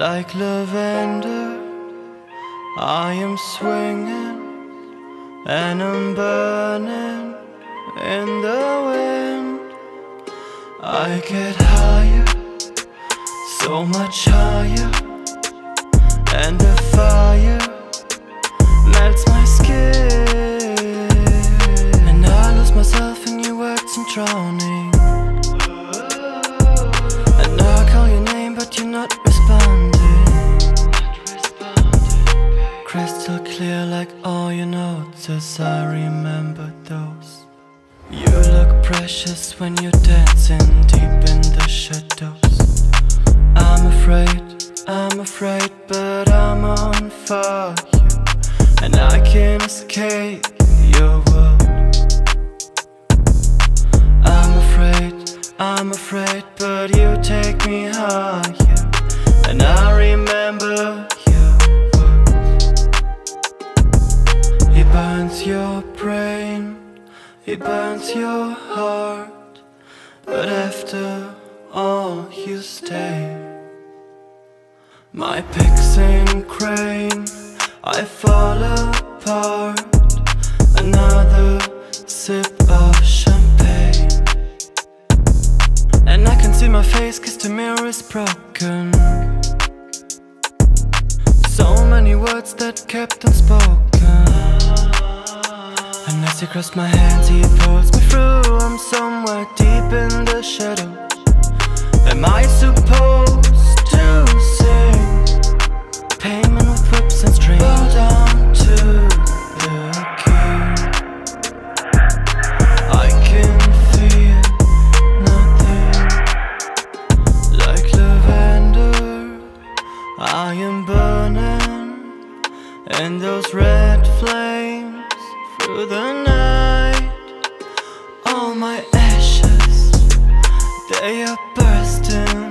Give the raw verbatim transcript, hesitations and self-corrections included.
Like lavender, I am swinging, and I'm burning in the wind. I get higher, so much higher, and the fire melts my skin. And I lose myself in your words and drowning. And I call your name, but you're not crystal clear, like all your notes, as I remember those. You look precious when you're dancing deep in the shadows. I'm afraid, I'm afraid, but I'm on fire, and I can't escape your world. I'm afraid, I'm afraid, but you take me higher, and I remember. He burns your brain, he burns your heart, but after all you stay. My picks and crane, I fall apart. Another sip of champagne, and I can see my face 'cause the mirror is broken. So many words that kept unspoken. And as he grasps my hands, he pulls me through. I'm somewhere deep in the shadow. Am I supposed to sing? Payment with whips and strings. Bow down to the king. I can feel nothing. Like lavender, I am burning in those red flames. Through the night, all my ashes, they are bursting.